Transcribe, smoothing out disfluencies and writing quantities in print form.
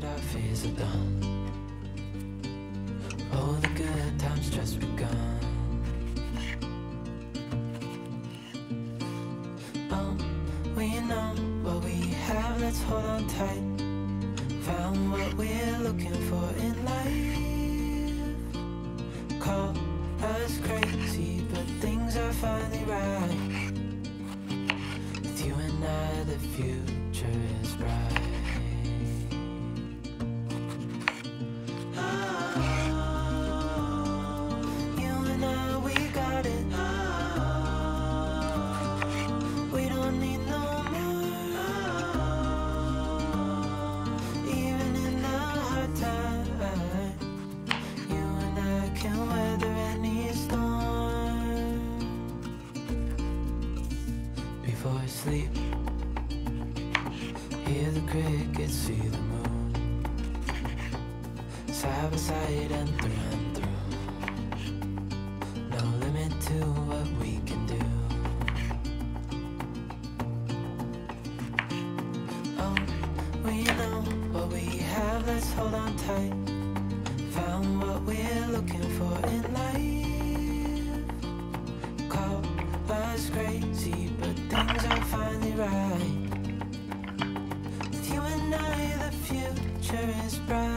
did our fears are done. All the good times just begun. Oh, we know what we have, let's hold on tight. Found what we're looking for in life. Call us crazy, but things are finally right. With you and I, the future is bright. Before sleep, hear the crickets, see the moon, side by side and through, no limit to what we can do. Oh, we know what we have, let's hold on tight, found what we're looking for in life, call us crazy, but things are finally right. With you and I, the future is bright.